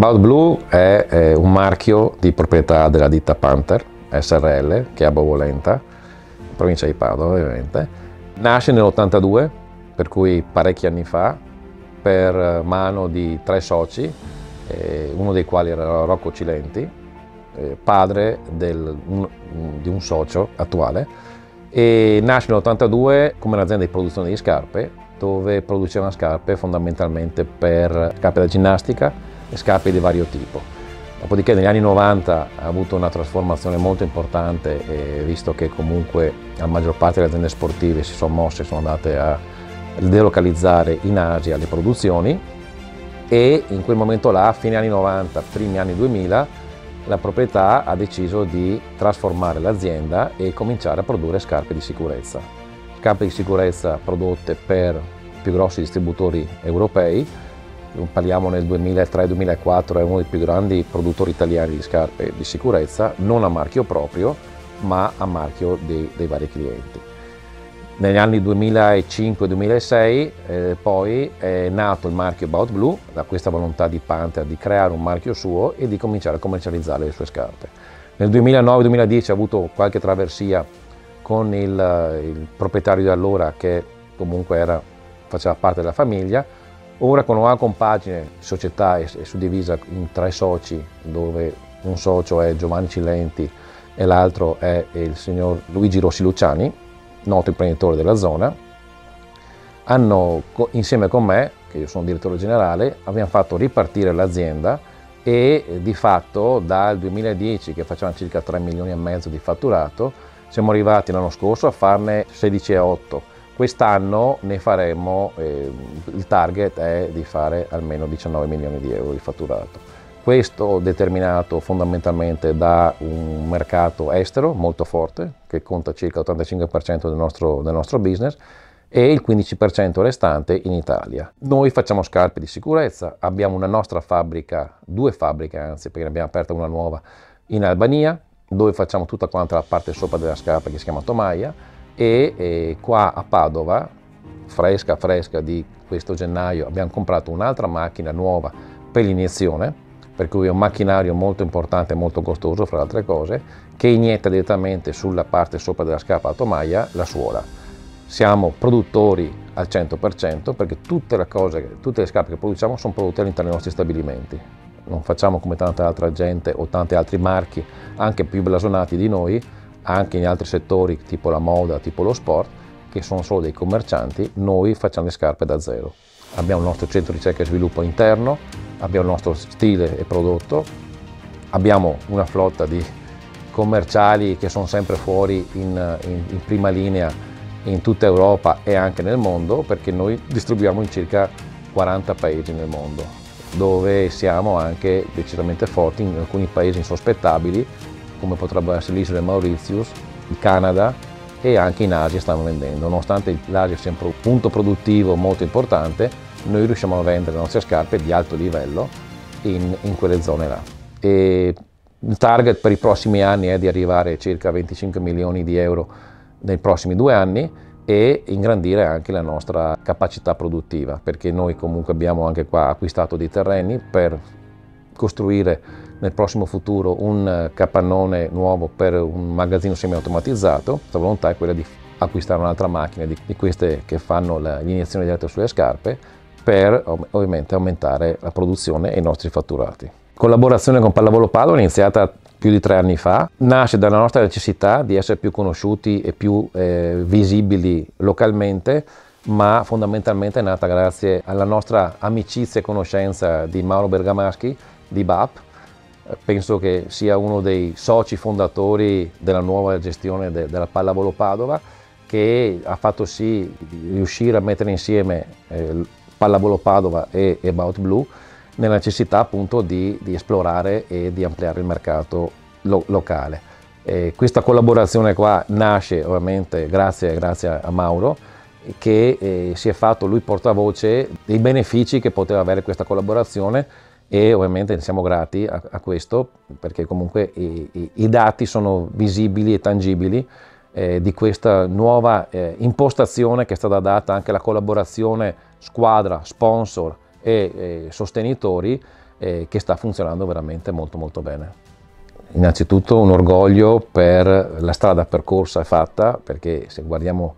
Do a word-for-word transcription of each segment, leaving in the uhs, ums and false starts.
About Blu è eh, un marchio di proprietà della ditta Panther S R L, che è a Bovolenta, provincia di Padova ovviamente. Nasce nell'ottantadue, per cui parecchi anni fa, per mano di tre soci, eh, uno dei quali era Rocco Cilenti, eh, padre del, un, di un socio attuale. E nasce nell'ottantadue come un'azienda di produzione di scarpe, dove producevano scarpe fondamentalmente per scarpe da ginnastica e scarpe di vario tipo. Dopodiché negli anni novanta ha avuto una trasformazione molto importante, eh, visto che comunque la maggior parte delle aziende sportive si sono mosse, sono andate a delocalizzare in Asia le produzioni, e in quel momento là, fine anni novanta, primi anni duemila, la proprietà ha deciso di trasformare l'azienda e cominciare a produrre scarpe di sicurezza. Scarpe di sicurezza prodotte per i più grossi distributori europei. Parliamo nel duemilatré duemilaquattro, è uno dei più grandi produttori italiani di scarpe di sicurezza, non a marchio proprio, ma a marchio dei, dei vari clienti. Negli anni duemilacinque duemilasei eh, poi è nato il marchio About Blu, da questa volontà di Panther di creare un marchio suo e di cominciare a commercializzare le sue scarpe. Nel duemilanove duemiladieci ha avuto qualche traversia con il, il proprietario di allora, che comunque era, faceva parte della famiglia. Ora con una compagine, società è, è suddivisa in tre soci, dove un socio è Giovanni Cilenti e l'altro è il signor Luigi Rossi Luciani, noto imprenditore della zona. Hanno, insieme con me, che io sono direttore generale, abbiamo fatto ripartire l'azienda e di fatto dal duemiladieci, che facevano circa tre milioni e mezzo di fatturato, siamo arrivati l'anno scorso a farne sedici e otto. Quest'anno ne faremo, eh, il target è di fare almeno diciannove milioni di euro di fatturato. Questo determinato fondamentalmente da un mercato estero molto forte, che conta circa l'ottantacinque per cento del nostro, del nostro business, e il quindici per cento restante in Italia. Noi facciamo scarpe di sicurezza, abbiamo una nostra fabbrica, due fabbriche anzi, perché ne abbiamo aperta una nuova in Albania, dove facciamo tutta quanta la parte sopra della scarpa, che si chiama Tomaia, e, e qua a Padova, fresca fresca di questo gennaio, abbiamo comprato un'altra macchina nuova per l'iniezione, per cui è un macchinario molto importante e molto costoso, fra le altre cose, che inietta direttamente sulla parte sopra della scarpa a tomaia la suola. Siamo produttori al cento per cento, perché tutte le, cose, tutte le scarpe che produciamo sono prodotte all'interno dei nostri stabilimenti. Non facciamo come tanta altra gente o tanti altri marchi, anche più blasonati di noi, anche in altri settori, tipo la moda, tipo lo sport, che sono solo dei commercianti. Noi facciamo le scarpe da zero. Abbiamo il nostro centro di ricerca e sviluppo interno, abbiamo il nostro stile e prodotto, abbiamo una flotta di commerciali che sono sempre fuori in, in, in prima linea in tutta Europa e anche nel mondo, perché noi distribuiamo in circa quaranta paesi nel mondo, dove siamo anche decisamente forti in alcuni paesi insospettabili, come potrebbero essere l'isola di Mauritius, il Canada, e anche in Asia stanno vendendo. Nonostante l'Asia sia un punto produttivo molto importante, noi riusciamo a vendere le nostre scarpe di alto livello in, in quelle zone là. E il target per i prossimi anni è di arrivare a circa venticinque milioni di euro nei prossimi due anni e ingrandire anche la nostra capacità produttiva, perché noi comunque abbiamo anche qua acquistato dei terreni per costruire nel prossimo futuro un capannone nuovo per un magazzino semiautomatizzato. La volontà è quella di acquistare un'altra macchina di, di queste che fanno l'iniezione diretta sulle scarpe, per ovviamente aumentare la produzione e i nostri fatturati. Collaborazione con Pallavolo Padova è iniziata più di tre anni fa, nasce dalla nostra necessità di essere più conosciuti e più eh, visibili localmente, ma fondamentalmente è nata grazie alla nostra amicizia e conoscenza di Mauro Bergamaschi di B A P. Penso che sia uno dei soci fondatori della nuova gestione de della Pallavolo Padova, che ha fatto sì di riuscire a mettere insieme eh, Pallavolo Padova e About Blu nella necessità appunto di, di esplorare e di ampliare il mercato lo, locale. E questa collaborazione qua nasce ovviamente grazie, grazie a Mauro, che eh, si è fatto lui portavoce dei benefici che poteva avere questa collaborazione, e ovviamente ne siamo grati a, a questo, perché comunque i, i, i dati sono visibili e tangibili Eh, di questa nuova eh, impostazione che è stata data anche alla collaborazione squadra, sponsor e eh, sostenitori, eh, che sta funzionando veramente molto molto bene. Innanzitutto un orgoglio per la strada percorsa e fatta, perché se guardiamo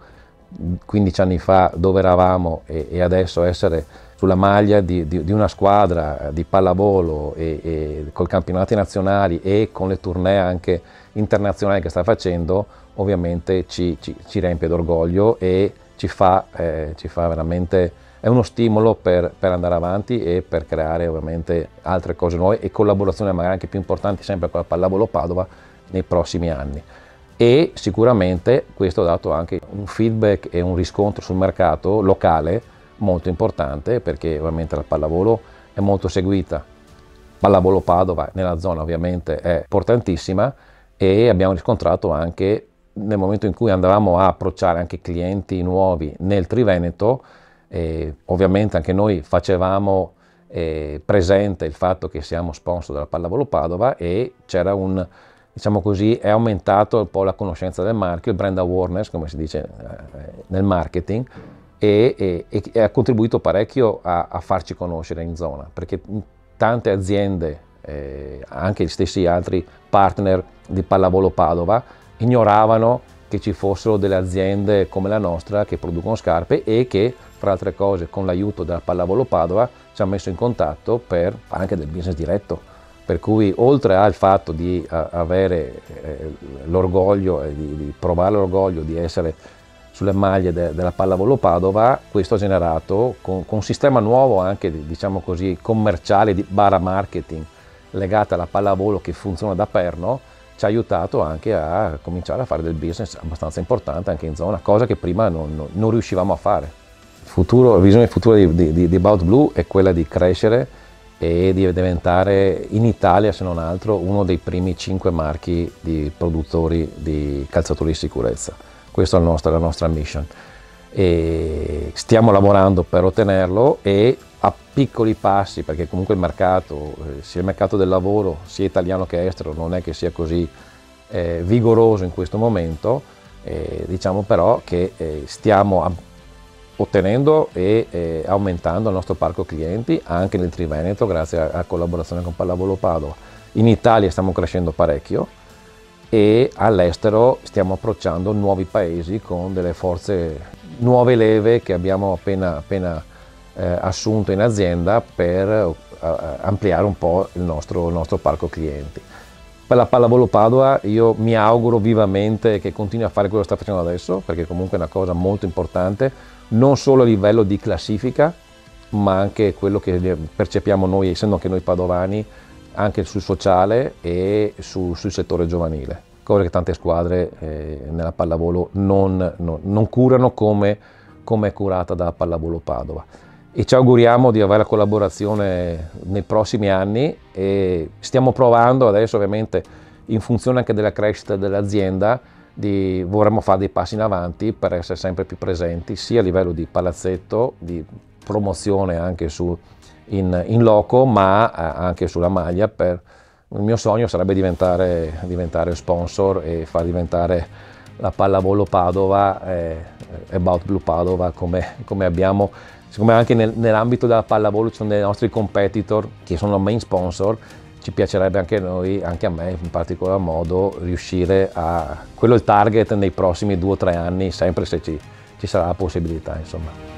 quindici anni fa dove eravamo e, e adesso essere sulla maglia di, di, di una squadra di pallavolo e, e con i campionati nazionali e con le tournée anche internazionali che sta facendo, ovviamente ci, ci, ci riempie d'orgoglio e ci fa, eh, ci fa veramente... È uno stimolo per, per andare avanti e per creare ovviamente altre cose nuove e collaborazioni magari anche più importanti sempre con la Pallavolo Padova nei prossimi anni. E sicuramente questo ha dato anche un feedback e un riscontro sul mercato locale molto importante, perché ovviamente la pallavolo è molto seguita. Pallavolo Padova nella zona ovviamente è importantissima e abbiamo riscontrato anche nel momento in cui andavamo a approcciare anche clienti nuovi nel Triveneto. E ovviamente anche noi facevamo eh, presente il fatto che siamo sponsor della Pallavolo Padova e c'era un, diciamo così, è aumentato un po' la conoscenza del marchio, il brand awareness come si dice eh, nel marketing, e, e, e ha contribuito parecchio a, a farci conoscere in zona, perché tante aziende, eh, anche gli stessi altri partner di Pallavolo Padova, ignoravano che ci fossero delle aziende come la nostra che producono scarpe e che, fra altre cose, con l'aiuto della Pallavolo Padova ci ha messo in contatto per fare anche del business diretto, per cui oltre al fatto di avere eh, l'orgoglio, eh, di, di provare l'orgoglio di essere sulle maglie de, della Pallavolo Padova, questo ha generato con, con un sistema nuovo anche, diciamo così, commerciale di bara marketing legato alla pallavolo che funziona da perno, ci ha aiutato anche a cominciare a fare del business abbastanza importante anche in zona, cosa che prima non, non riuscivamo a fare. Futuro, la visione futura di, di, di About Blu è quella di crescere e di diventare in Italia, se non altro, uno dei primi cinque marchi di produttori di calzatori di sicurezza. Questa è la nostra, la nostra mission. E stiamo lavorando per ottenerlo e a piccoli passi, perché comunque il mercato, sia il mercato del lavoro, sia italiano che estero, non è che sia così eh, vigoroso in questo momento, eh, diciamo però che eh, stiamo a ottenendo e eh, aumentando il nostro parco clienti anche nel Triveneto grazie a, a collaborazione con Pallavolo Padova. In Italia stiamo crescendo parecchio e all'estero stiamo approcciando nuovi paesi con delle forze, nuove leve che abbiamo appena, appena eh, assunto in azienda per eh, ampliare un po' il nostro, il nostro parco clienti. Per la Pallavolo Padova io mi auguro vivamente che continui a fare quello che sta facendo adesso, perché comunque è una cosa molto importante, non solo a livello di classifica, ma anche quello che percepiamo noi, essendo anche noi padovani, anche sul sociale e su, sul settore giovanile, cosa che tante squadre eh, nella pallavolo non, non, non curano come, come è curata da Pallavolo Padova. E ci auguriamo di avere la collaborazione nei prossimi anni e stiamo provando adesso, ovviamente in funzione anche della crescita dell'azienda, di, vorremmo fare dei passi in avanti per essere sempre più presenti sia a livello di palazzetto, di promozione anche su, in, in loco, ma anche sulla maglia. Per, il mio sogno sarebbe diventare, diventare sponsor e far diventare la Pallavolo Padova e eh, About Blu Padova come, come abbiamo. Siccome anche nel, nell'ambito della pallavolo ci sono dei nostri competitor che sono main sponsor, ci piacerebbe anche a noi, anche a me in particolar modo, riuscire a... quello è il target nei prossimi due o tre anni, sempre se ci, ci sarà la possibilità, insomma.